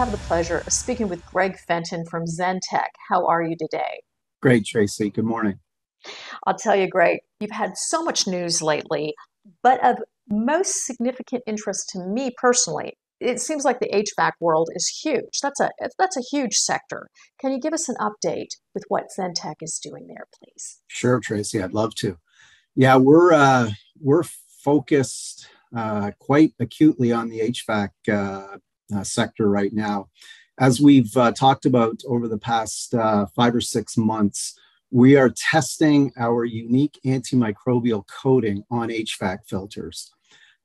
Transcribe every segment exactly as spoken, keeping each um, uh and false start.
have the pleasure of speaking with Greg Fenton from Zentek. How are you today? Great, Tracy. Good morning. I'll tell you, Greg, you've had so much news lately, but of most significant interest to me personally, it seems like the H V A C world is huge. That's a, that's a huge sector. Can you give us an update with what Zentek is doing there, please? Sure, Tracy. I'd love to. Yeah, we're uh, we're focused uh, quite acutely on the H V A C uh, uh, sector right now. As we've uh, talked about over the past uh, five or six months, we are testing our unique antimicrobial coating on H V A C filters.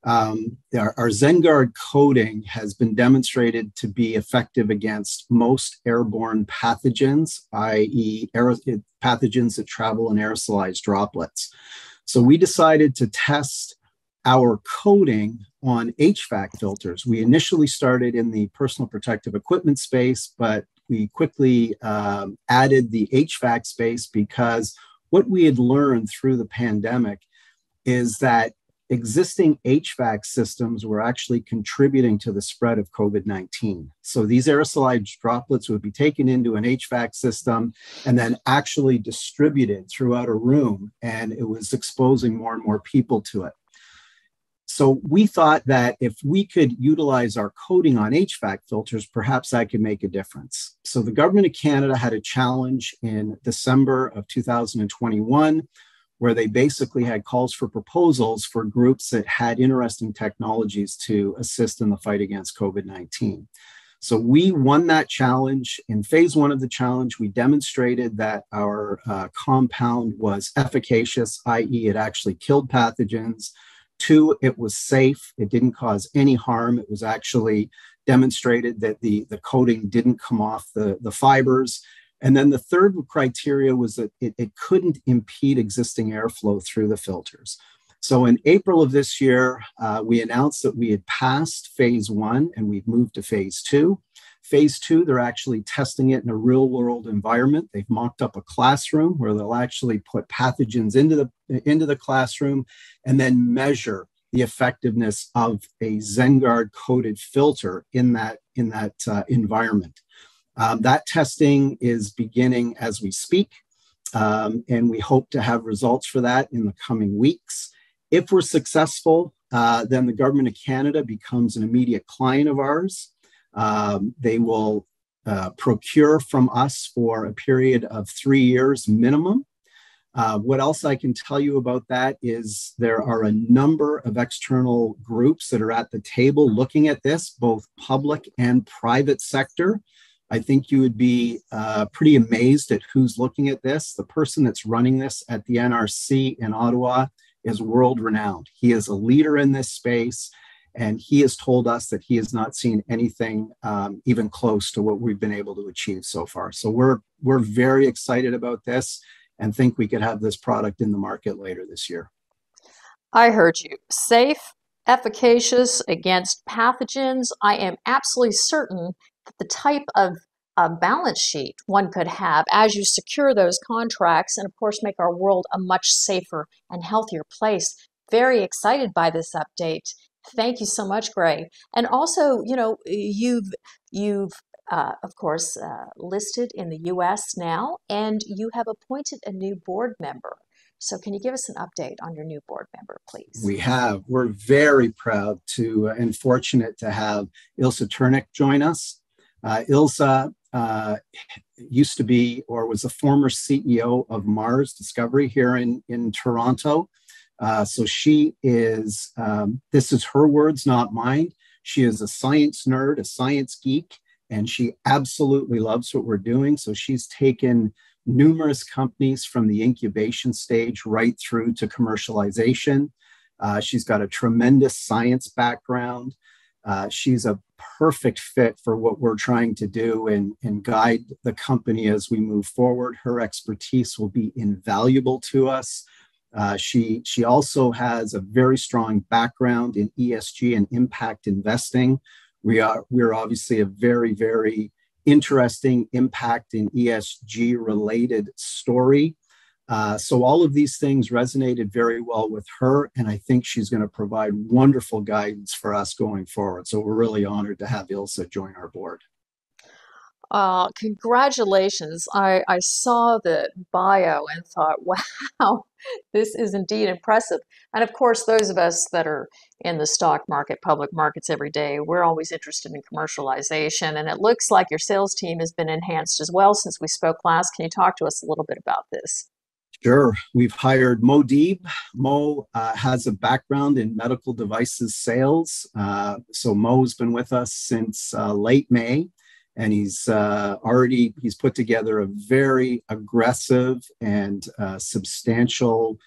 Um, our, our ZenGuard coating has been demonstrated to be effective against most airborne pathogens, that is aer- pathogens that travel in aerosolized droplets. So we decided to test our coating on H V A C filters. We initially started in the personal protective equipment space, but we quickly um, added the H V A C space because what we had learned through the pandemic is that existing H V A C systems were actually contributing to the spread of COVID nineteen. So these aerosolized droplets would be taken into an H V A C system and then actually distributed throughout a room, and it was exposing more and more people to it. So we thought that if we could utilize our coating on H V A C filters, perhaps that could make a difference. So the Government of Canada had a challenge in December of two thousand twenty-one where they basically had calls for proposals for groups that had interesting technologies to assist in the fight against COVID nineteen. So we won that challenge. In phase one of the challenge, we demonstrated that our uh, compound was efficacious, that is it actually killed pathogens. Two, it was safe. It didn't cause any harm. It was actually demonstrated that the, the coating didn't come off the, the fibers. And then the third criteria was that it, it couldn't impede existing airflow through the filters. So in April of this year, uh, we announced that we had passed phase one and we've moved to phase two. Phase two, they're actually testing it in a real world environment. They've mocked up a classroom where they'll actually put pathogens into the, into the classroom and then measure the effectiveness of a ZenGuard coated filter in that, in that uh, environment. Um, that testing is beginning as we speak, um, and we hope to have results for that in the coming weeks. If we're successful, uh, then the Government of Canada becomes an immediate client of ours. Um, they will uh, procure from us for a period of three years minimum. Uh, what else I can tell you about that is there are a number of external groups that are at the table looking at this, both public and private sector. I think you would be uh, pretty amazed at who's looking at this. The person that's running this at the N R C in Ottawa is world-renowned. He is a leader in this space, and he has told us that he has not seen anything um, even close to what we've been able to achieve so far. So we're, we're very excited about this and think we could have this product in the market later this year. I heard you. Safe, efficacious against pathogens. I am absolutely certain the type of uh, balance sheet one could have as you secure those contracts and, of course, make our world a much safer and healthier place. Very excited by this update. Thank you so much, Greg. And also, you know, you've, you've uh, of course, uh, listed in the U S now, and you have appointed a new board member. So can you give us an update on your new board member, please? We have. We're very proud to uh, and fortunate to have Ilsa Turnick join us. Uh, Ilsa uh, used to be or was a former C E O of Mars Discovery here in, in Toronto. Uh, so she is, um, this is her words, not mine. She is a science nerd, a science geek, and she absolutely loves what we're doing. So she's taken numerous companies from the incubation stage right through to commercialization. Uh, she's got a tremendous science background. Uh, she's a perfect fit for what we're trying to do and, and guide the company as we move forward. Her expertise will be invaluable to us. Uh, she, she also has a very strong background in E S G and impact investing. We are, we're obviously a very, very interesting impact in E S G related story. Uh, so all of these things resonated very well with her, and I think she's going to provide wonderful guidance for us going forward. So we're really honored to have Ilsa join our board. Uh, congratulations. I, I saw the bio and thought, wow, this is indeed impressive. And of course, those of us that are in the stock market, public markets every day, we're always interested in commercialization. And it looks like your sales team has been enhanced as well since we spoke last. Can you talk to us a little bit about this? Sure. We've hired Mo Deeb. Mo uh, has a background in medical devices sales. Uh, so Mo's been with us since uh, late May. And he's uh, already, he's put together a very aggressive and uh, substantial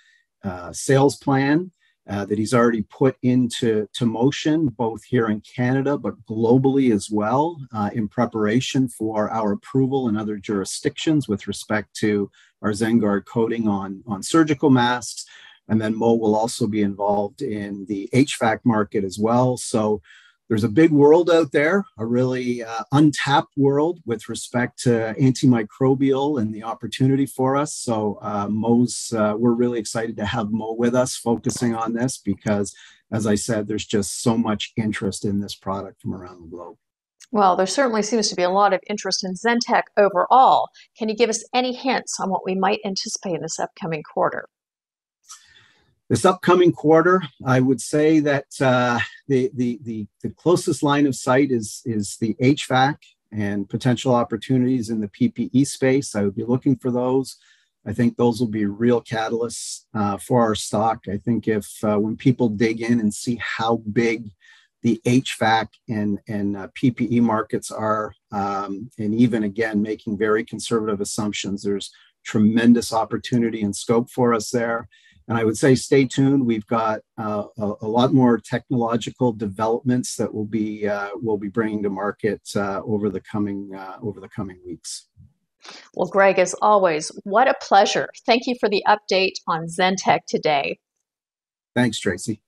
uh, sales plan uh, that he's already put into to motion, both here in Canada, but globally as well, uh, in preparation for our approval in other jurisdictions with respect to our ZenGuard coating on, on surgical masks. And then Mo will also be involved in the H V A C market as well. So there's a big world out there, a really uh, untapped world with respect to antimicrobial and the opportunity for us. So uh, Mo's, uh, we're really excited to have Mo with us focusing on this because, as I said, there's just so much interest in this product from around the globe. Well, there certainly seems to be a lot of interest in Zentek overall. Can you give us any hints on what we might anticipate in this upcoming quarter? This upcoming quarter, I would say that uh, the, the, the, the closest line of sight is, is the H V A C and potential opportunities in the P P E space. I would be looking for those. I think those will be real catalysts uh, for our stock. I think if uh, when people dig in and see how big the H V A C and, and uh, P P E markets are, um, and even again, making very conservative assumptions, there's tremendous opportunity and scope for us there. And I would say stay tuned. We've got uh, a, a lot more technological developments that we'll be uh, we'll be bringing to market uh, over the coming uh, over the coming weeks. Well, Greg, as always, what a pleasure! Thank you for the update on Zentek today. Thanks, Tracy.